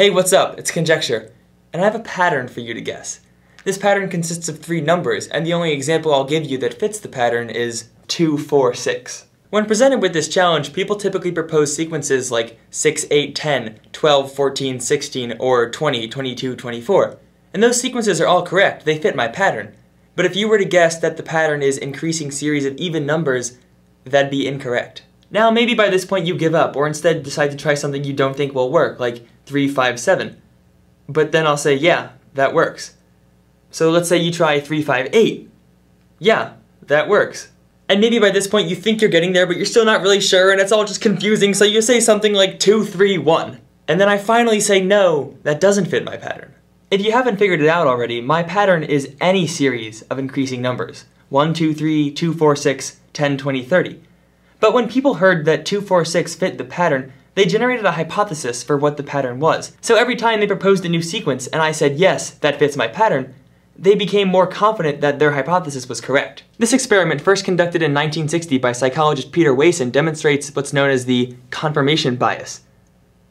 Hey, what's up? It's Conjecture, and I have a pattern for you to guess. This pattern consists of three numbers, and the only example I'll give you that fits the pattern is 2, 4, 6. When presented with this challenge, people typically propose sequences like 6, 8, 10, 12, 14, 16, or 20, 22, 24. And those sequences are all correct, they fit my pattern. But if you were to guess that the pattern is increasing series of even numbers, that'd be incorrect. Now maybe by this point you give up, or instead decide to try something you don't think will work, like 3, 5, 7. But then I'll say, yeah, that works. So let's say you try 3, 5, 8. Yeah, that works. And maybe by this point you think you're getting there, but you're still not really sure, and it's all just confusing, so you say something like 2, 3, 1. And then I finally say, no, that doesn't fit my pattern. If you haven't figured it out already, my pattern is any series of increasing numbers. 1, 2, 3, 2, 4, 6, 10, 20, 30. But when people heard that 2, 4, 6 fit the pattern, they generated a hypothesis for what the pattern was. So every time they proposed a new sequence and I said, yes, that fits my pattern, they became more confident that their hypothesis was correct. This experiment, first conducted in 1960 by psychologist Peter Wason, demonstrates what's known as the confirmation bias.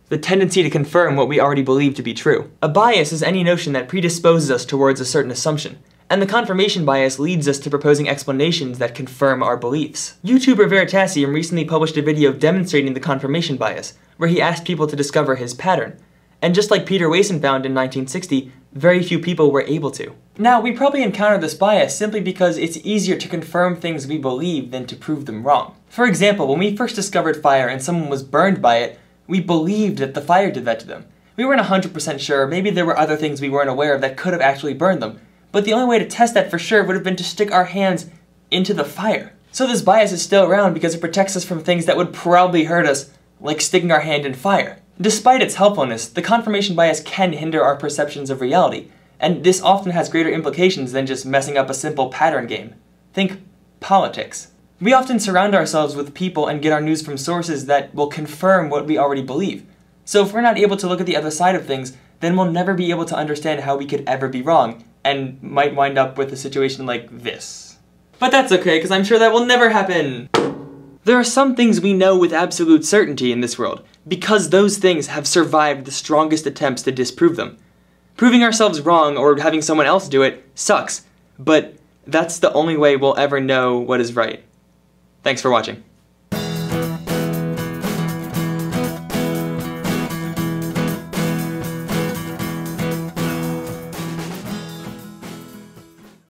The tendency to confirm what we already believe to be true. A bias is any notion that predisposes us towards a certain assumption, and the confirmation bias leads us to proposing explanations that confirm our beliefs. YouTuber Veritasium recently published a video demonstrating the confirmation bias, where he asked people to discover his pattern. And just like Peter Wason found in 1960, very few people were able to. Now, we probably encounter this bias simply because it's easier to confirm things we believe than to prove them wrong. For example, when we first discovered fire and someone was burned by it, we believed that the fire did that to them. We weren't 100% sure, maybe there were other things we weren't aware of that could have actually burned them, but the only way to test that for sure would have been to stick our hands into the fire. So this bias is still around because it protects us from things that would probably hurt us, like sticking our hand in fire. Despite its helpfulness, the confirmation bias can hinder our perceptions of reality, and this often has greater implications than just messing up a simple pattern game. Think politics. We often surround ourselves with people and get our news from sources that will confirm what we already believe. So if we're not able to look at the other side of things, then we'll never be able to understand how we could ever be wrong, and might wind up with a situation like this. But that's okay, because I'm sure that will never happen! There are some things we know with absolute certainty in this world, because those things have survived the strongest attempts to disprove them. Proving ourselves wrong, or having someone else do it, sucks, but that's the only way we'll ever know what is right. Thanks for watching.